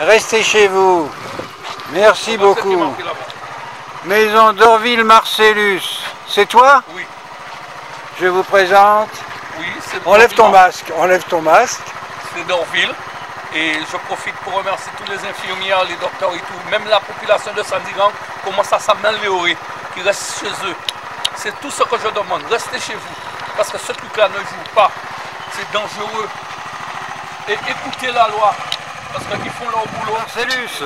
Restez chez vous. Merci beaucoup. Maison Dorville Marcellus. C'est toi? Oui. Je vous présente. Oui, c'est Dorville. Enlève ton masque. Enlève ton masque. C'est Dorville. Et je profite pour remercier tous les infirmières, les docteurs et tout. Même la population de Sandy Ground commence à s'améliorer, qui reste chez eux. C'est tout ce que je demande. Restez chez vous. Parce que ce truc-là ne joue pas. C'est dangereux. Et écoutez la loi. Parce qu'ils font leur boulot. Marcellus.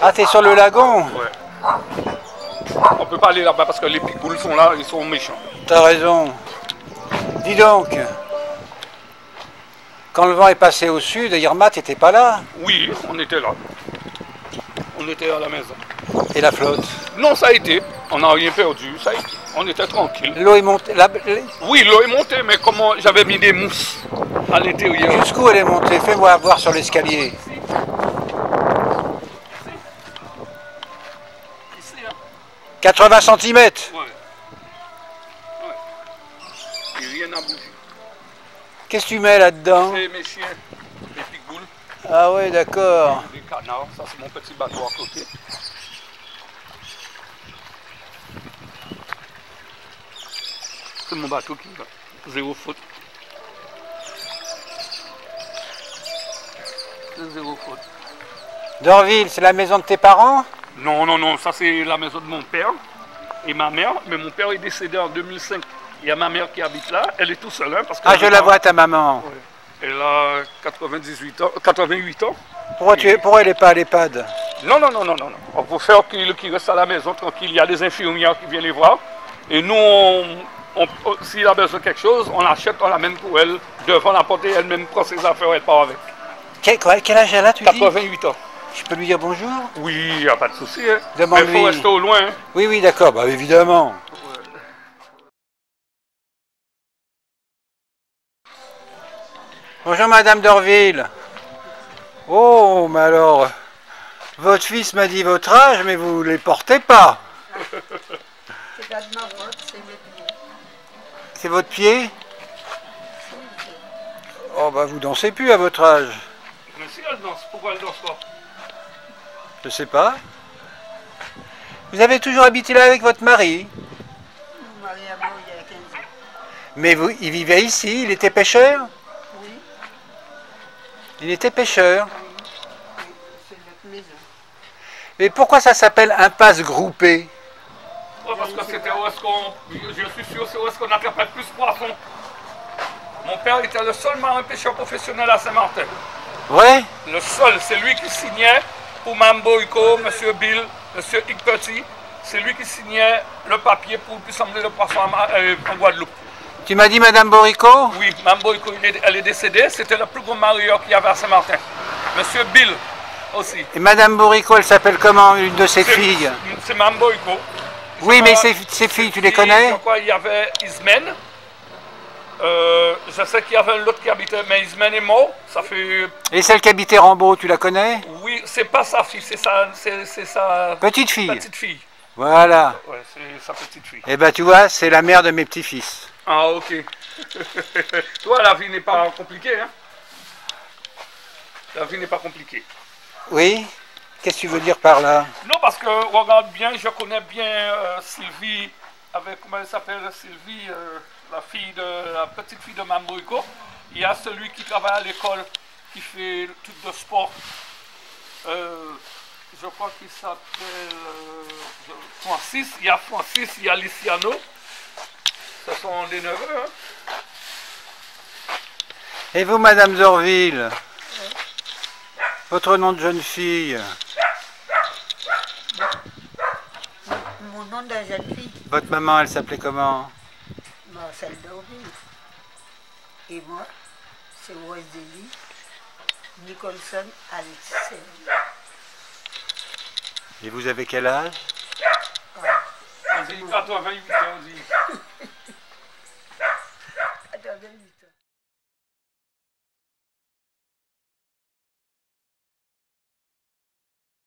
Ah, t'es sur le lagon? Ouais. On peut pas aller là-bas parce que les pigoules sont là, ils sont méchants. T'as raison. Dis donc. Quand le vent est passé au sud, Irma, t'étais pas là? Oui, on était là. On était à la maison. Et la flotte? Non, ça a été. On n'a rien perdu, ça a été. On était tranquille. L'eau est montée la... Oui, l'eau est montée, mais comment j'avais mis des mousses à l'intérieur. Jusqu'où elle est montée? Fais-moi voir sur l'escalier. Ici, hein. 80 cm. Ouais. Ouais. Et rien n'a bougé. Qu'est-ce que tu mets là-dedans? C'est mes chiens, les pitbulls. Ah ouais, d'accord. Les canards, ça c'est mon petit bateau à côté. C'est mon bateau qui va, 0 foot. C'est 0 foot. Dorville, c'est la maison de tes parents? Non, non, non, ça c'est la maison de mon père et ma mère, mais mon père est décédé en 2005. Il y a ma mère qui habite là, elle est tout seule. Hein, parce que ah, je la vois, ta maman. Ouais. Elle a 98 ans, 88 ans. Pourquoi, et... pourquoi elle n'est pas à l'EHPAD? Non, non, non, non, non. On peut faire qu'il reste à la maison tranquille. Il y a des infirmières qui viennent les voir. Et nous, s'il a besoin de quelque chose, on l'achète, on l'amène pour elle, devant la portée, elle-même prend ses affaires, elle part avec. Quel âge elle a, tu dis? 88 ans. Je peux lui dire bonjour? Oui, il n'y a pas de souci. Hein. Demande-lui. Mais il faut rester au loin. Hein. Oui, oui, d'accord, bah, évidemment. Bonjour Madame Dorville. Oh, mais alors, votre fils m'a dit votre âge, mais vous ne les portez pas. C'est votre pied? Oh, bah vous dansez plus à votre âge. Mais si elle danse, pourquoi elle danse pas? Je sais pas. Vous avez toujours habité là avec votre mari? Mon mari a mort il y a 15 ans. Mais vous, il vivait ici, il était pêcheur? Il était pêcheur. C'est notre maison. Mais pourquoi ça s'appelle Impasse Groupée? Oh, parce que c'était où est-ce qu'on... Je suis sûr, c'est où est-ce qu'on attrapait plus poissons. Mon père était le seul marin pêcheur professionnel à Saint-Martin. Ouais. Le seul, c'est lui qui signait pour Mme Boricaud, M. Bill, M. Ickperti. C'est lui qui signait le papier pour puisse emmener le poisson en Guadeloupe. Tu m'as dit Mme Boricaud? Oui, Mme Boricaud, elle est décédée. C'était le plus gros marieur qu'il y avait à Saint-Martin. Monsieur Bill aussi. Et Mme Boricaud, elle s'appelle comment, une de ses filles? C'est Mme Boricaud. Oui, mais ses filles, tu les connais? Il y avait Ismène. Je sais qu'il y avait l'autre qui habitait, mais Ismène est mort. Ça fait... Et celle qui habitait Rambo, tu la connais? Oui, c'est pas sa fille, c'est sa petite fille. Petite fille. Voilà. Ouais, c'est sa petite fille. Eh ben, tu vois, c'est la mère de mes petits-fils. Ah, ok. Toi, la vie n'est pas compliquée, hein? La vie n'est pas compliquée. Oui? Qu'est-ce que tu veux dire par là? Non, parce que, regarde bien, je connais bien Sylvie, avec, comment elle s'appelle, Sylvie, la petite fille de Mme Boricaud. Il y a celui qui travaille à l'école, qui fait le truc de sport. Je crois qu'il s'appelle Francis. Il y a Francis, il y a Luciano. Ce sont des neveux. Hein. Et vous, Madame Dorville? Oui. Votre nom de jeune fille? Mon nom de jeune fille. Votre maman, elle s'appelait comment? Marcel Dorville. Et moi, c'est Wesley Nicholson Alexis. Et vous avez quel âge? Ah, 88 ans.